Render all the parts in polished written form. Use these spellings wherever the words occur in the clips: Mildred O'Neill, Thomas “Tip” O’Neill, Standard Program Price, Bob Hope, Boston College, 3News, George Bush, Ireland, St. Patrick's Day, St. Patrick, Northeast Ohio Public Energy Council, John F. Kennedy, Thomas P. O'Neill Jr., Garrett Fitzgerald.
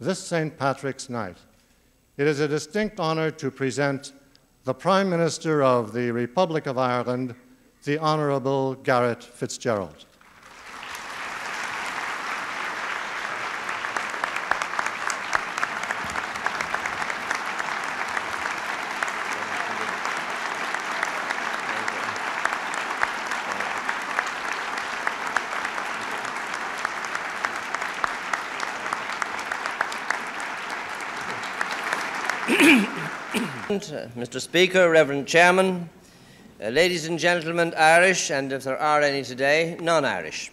this St. Patrick's Night, it is a distinct honor to present the Prime Minister of the Republic of Ireland, the Honourable Garrett Fitzgerald. Mr. Speaker, Reverend Chairman, ladies and gentlemen, Irish, and if there are any today, non-Irish.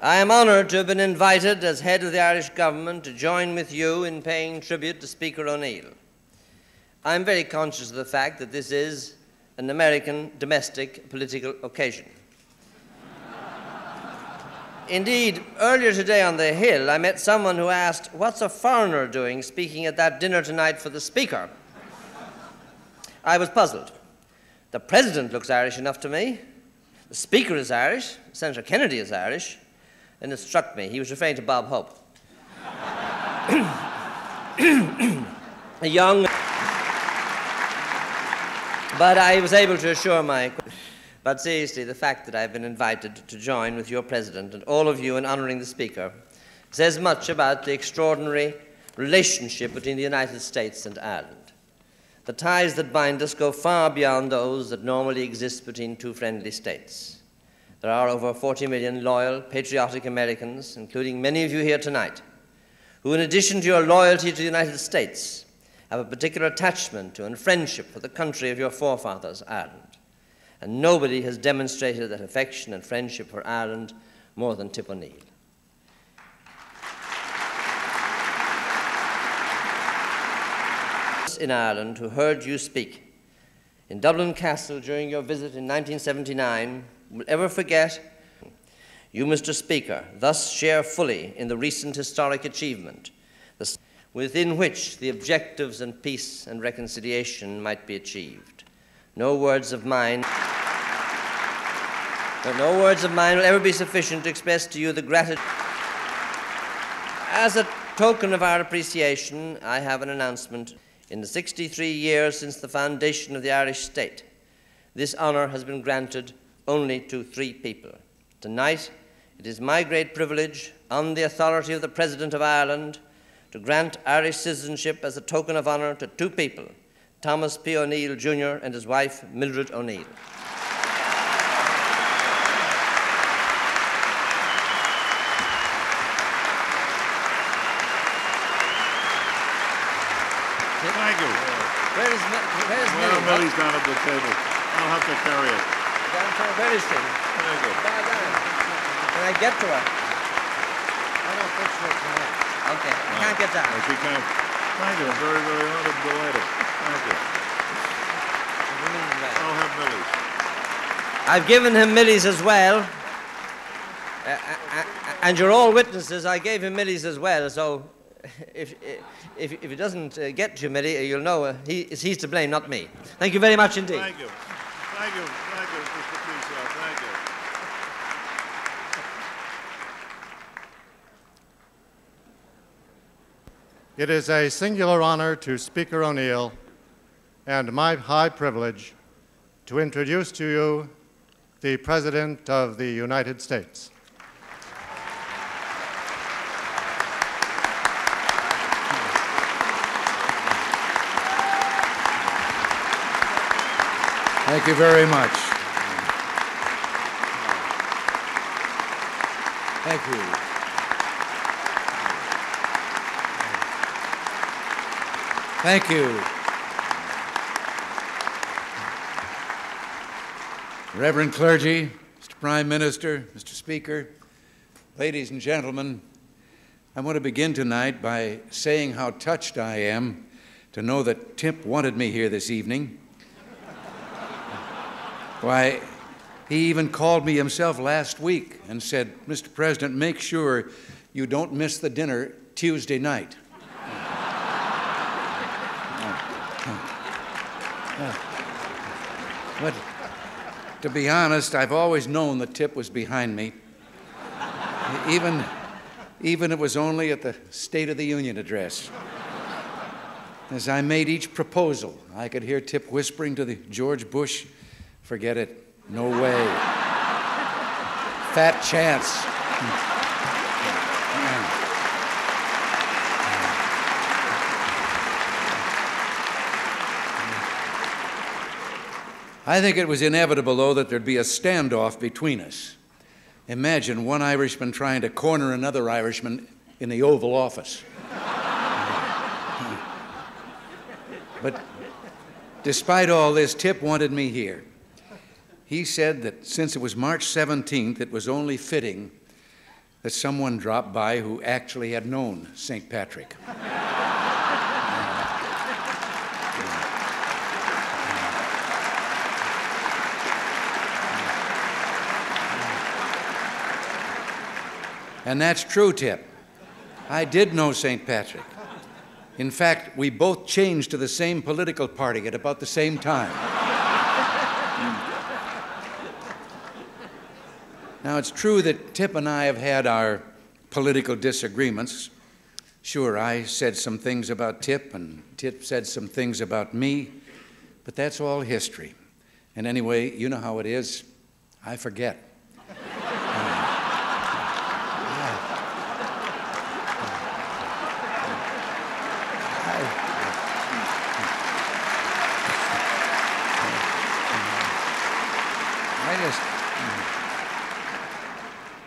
I am honoured to have been invited as head of the Irish government to join with you in paying tribute to Speaker O'Neill. I am very conscious of the fact that this is an American domestic political occasion. Indeed, earlier today on the Hill, I met someone who asked, "What's a foreigner doing speaking at that dinner tonight for the Speaker?" I was puzzled. The President looks Irish enough to me. The Speaker is Irish. Senator Kennedy is Irish. And it struck me. He was referring to Bob Hope. But I was able to assure my... But seriously, the fact that I've been invited to join with your President and all of you in honouring the Speaker says much about the extraordinary relationship between the United States and Ireland. The ties that bind us go far beyond those that normally exist between two friendly states. There are over 40 million loyal, patriotic Americans, including many of you here tonight, who, in addition to your loyalty to the United States, have a particular attachment to and friendship for the country of your forefathers, Ireland. And nobody has demonstrated that affection and friendship for Ireland more than Tip O'Neill. In Ireland who heard you speak in Dublin Castle during your visit in 1979 will ever forget you, Mr. Speaker, thus share fully in the recent historic achievement within which the objectives and peace and reconciliation might be achieved. No words of mine will ever be sufficient to express to you the gratitude. As a token of our appreciation, I have an announcement. In the 63 years since the foundation of the Irish state, this honour has been granted only to three people. Tonight, it is my great privilege, on the authority of the President of Ireland, to grant Irish citizenship as a token of honour to two people, Thomas P. O'Neill Jr. and his wife, Mildred O'Neill. He's down at the table. I'll have to carry it. Very soon. Very good. Can I get to her? I don't think so. Okay. No. I can't get down. Yes, you can. Thank you. Very, very hard. I'm delighted. Thank you. I'll have Millie's. I've given him Millie's as well. And you're all witnesses. I gave him Millie's as well, so if he doesn't get you, Millie, you'll know he's to blame, not me. Thank you very much indeed. Thank you. Thank you. Thank you, Mr. President. Thank you. It is a singular honor to Speaker O'Neill and my high privilege to introduce to you the President of the United States. Thank you very much. Thank you. Thank you. Reverend clergy, Mr. Prime Minister, Mr. Speaker, ladies and gentlemen, I want to begin tonight by saying how touched I am to know that Tip wanted me here this evening. Why, he even called me himself last week and said, "Mr. President, make sure you don't miss the dinner Tuesday night." But to be honest, I've always known that Tip was behind me. Even, even if it was only at the State of the Union address. As I made each proposal, I could hear Tip whispering to the George Bush, "Forget it, no way." Fat chance. I think it was inevitable, though, that there'd be a standoff between us. Imagine one Irishman trying to corner another Irishman in the Oval Office. But despite all this, Tip wanted me here. He said that since it was March 17th, it was only fitting that someone dropped by who actually had known St. Patrick. And that's true, Tip. I did know St. Patrick. In fact, we both changed to the same political party at about the same time. Now, it's true that Tip and I have had our political disagreements. Sure, I said some things about Tip, and Tip said some things about me, but that's all history. And anyway, you know how it is. I forget.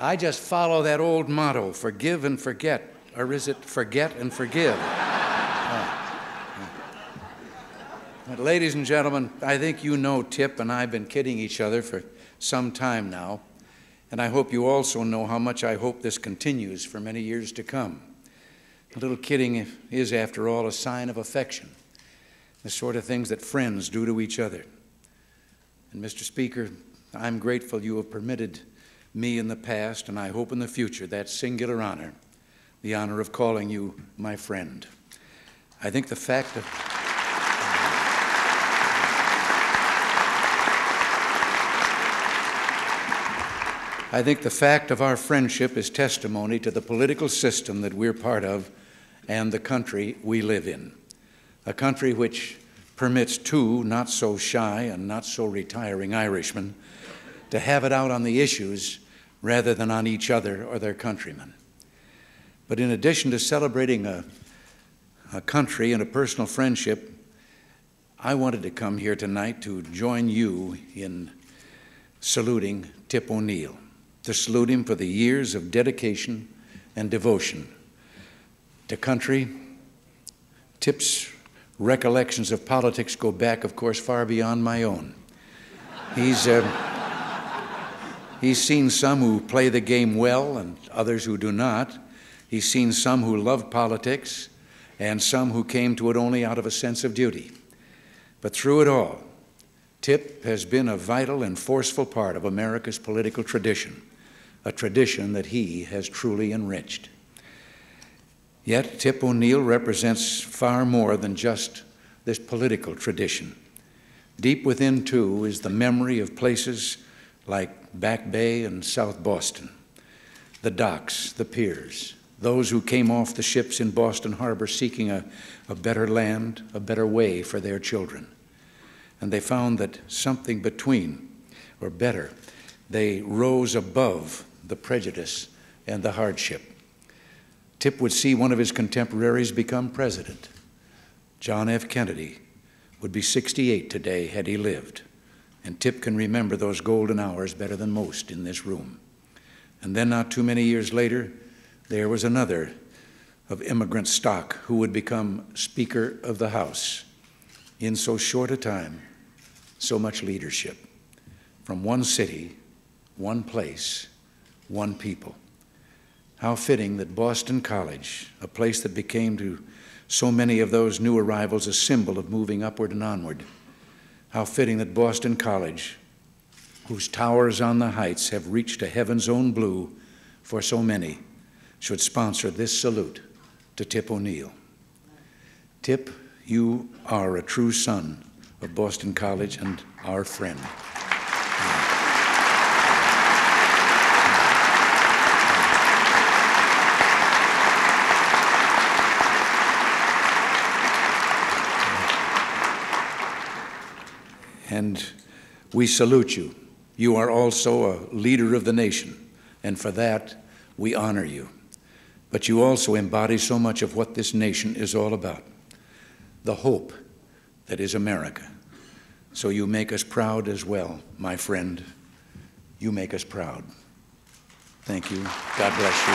I just follow that old motto, forgive and forget, or is it forget and forgive? But ladies and gentlemen, I think you know Tip and I have been kidding each other for some time now, and I hope you also know how much I hope this continues for many years to come. A little kidding is, after all, a sign of affection, the sort of things that friends do to each other. And Mr. Speaker, I'm grateful you have permitted me in the past, and I hope in the future, that singular honor, the honor of calling you my friend. I think the fact that I think the fact of our friendship is testimony to the political system that we're part of and the country we live in, a country which permits two not so shy and not so retiring Irishmen to have it out on the issues rather than on each other or their countrymen. But in addition to celebrating a country and a personal friendship, I wanted to come here tonight to join you in saluting Tip O'Neill, to salute him for the years of dedication and devotion to country. Tip's recollections of politics go back, of course, far beyond my own. He's seen some who play the game well and others who do not. He's seen some who love politics and some who came to it only out of a sense of duty. But through it all, Tip has been a vital and forceful part of America's political tradition, a tradition that he has truly enriched. Yet Tip O'Neill represents far more than just this political tradition. Deep within, too, is the memory of places like Back Bay and South Boston, the docks, the piers, those who came off the ships in Boston Harbor seeking a better land, a better way for their children. And they found that something between, or better, they rose above the prejudice and the hardship. Tip would see one of his contemporaries become president. John F. Kennedy would be 68 today had he lived. And Tip can remember those golden hours better than most in this room. And then not too many years later, there was another of immigrant stock who would become Speaker of the House. In so short a time, so much leadership. From one city, one place, one people. How fitting that Boston College, a place that became to so many of those new arrivals a symbol of moving upward and onward, how fitting that Boston College, whose towers on the heights have reached to heaven's own blue for so many, should sponsor this salute to Tip O'Neill. Tip, you are a true son of Boston College and our friend. and we salute you. You are also a leader of the nation, and for that, we honor you. But you also embody so much of what this nation is all about, the hope that is America. So you make us proud as well, my friend. You make us proud. Thank you. God bless you.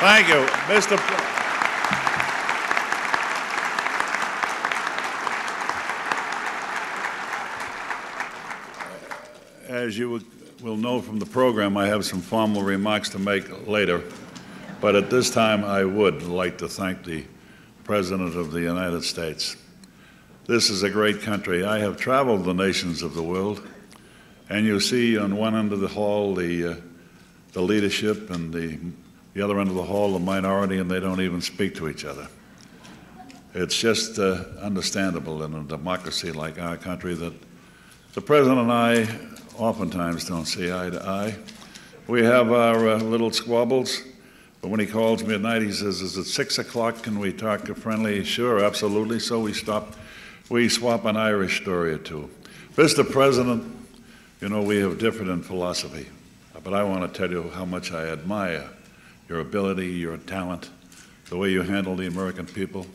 Thank you, Mr. As you will know from the program, I have some formal remarks to make later, but at this time I would like to thank the President of the United States. This is a great country. I have traveled the nations of the world, and you see on one end of the hall the leadership and the other end of the hall, the minority, and they don't even speak to each other. It's just understandable in a democracy like our country that the President and I oftentimes don't see eye to eye. We have our little squabbles, but when he calls me at night, he says, is it 6 o'clock? Can we talk friendly? Sure, absolutely. So we stop. We swap an Irish story or two. Mr. President, you know, we have differed in philosophy, but I want to tell you how much I admire your ability, your talent, the way you handle the American people,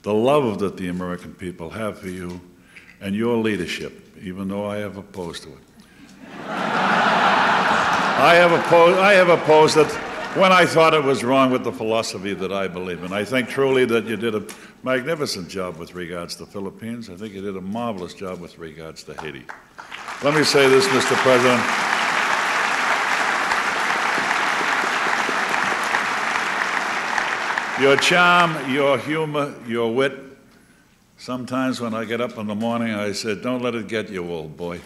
the love that the American people have for you, and your leadership, even though I have opposed to it. I have opposed it when I thought it was wrong with the philosophy that I believe in. I think truly that you did a magnificent job with regards to the Philippines. I think you did a marvelous job with regards to Haiti. Let me say this, Mr. President. Your charm, your humor, your wit. Sometimes when I get up in the morning, I say, don't let it get you, old boy.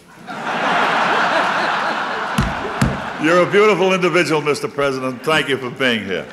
You're a beautiful individual, Mr. President. Thank you for being here.